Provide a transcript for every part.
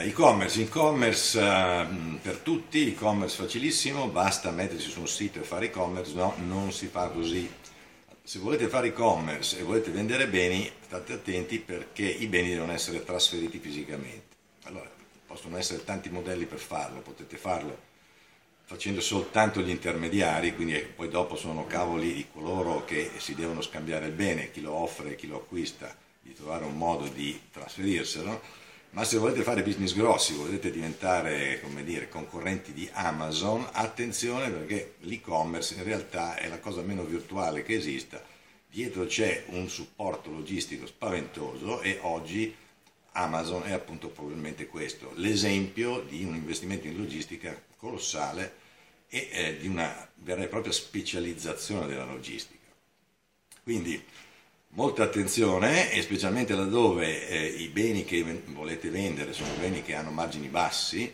E-commerce per tutti, e-commerce facilissimo, basta mettersi su un sito e fare e-commerce, no, non si fa così. Se volete fare e-commerce e volete vendere beni, state attenti perché i beni devono essere trasferiti fisicamente. Allora, possono essere tanti modelli per farlo, potete farlo facendo soltanto gli intermediari, quindi poi dopo sono cavoli di coloro che si devono scambiare il bene, chi lo offre, chi lo acquista, di trovare un modo di trasferirselo. Ma se volete fare business grossi, volete diventare, come dire, concorrenti di Amazon, attenzione, perché l'e-commerce in realtà è la cosa meno virtuale che esista, dietro c'è un supporto logistico spaventoso e oggi Amazon è appunto probabilmente questo, l'esempio di un investimento in logistica colossale e di una vera e propria specializzazione della logistica. Quindi molta attenzione, e specialmente laddove i beni che volete vendere sono beni che hanno margini bassi,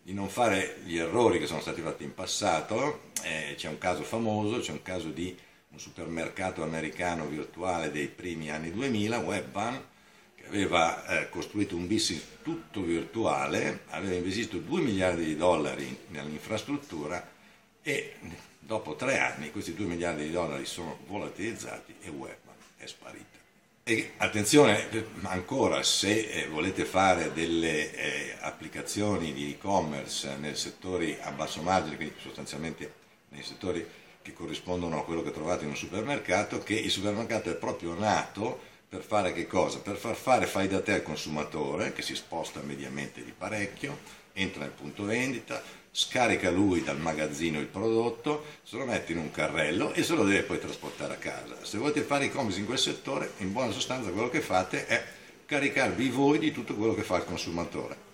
di non fare gli errori che sono stati fatti in passato. C'è un caso famoso, c'è un caso di un supermercato americano virtuale dei primi anni 2000, Webvan, che aveva costruito un business tutto virtuale, aveva investito $2 miliardi nell'infrastruttura e dopo 3 anni questi $2 miliardi sono volatilizzati e Webvan è sparita. E attenzione ancora, se volete fare delle applicazioni di e-commerce nei settori a basso margine, quindi sostanzialmente nei settori che corrispondono a quello che trovate in un supermercato, che il supermercato è proprio nato per fare che cosa? Per far fare fai da te al consumatore, che si sposta mediamente di parecchio, entra nel punto vendita, scarica lui dal magazzino il prodotto, se lo mette in un carrello e se lo deve poi trasportare a casa. Se volete fare e-commerce in quel settore, in buona sostanza quello che fate è caricarvi voi di tutto quello che fa il consumatore.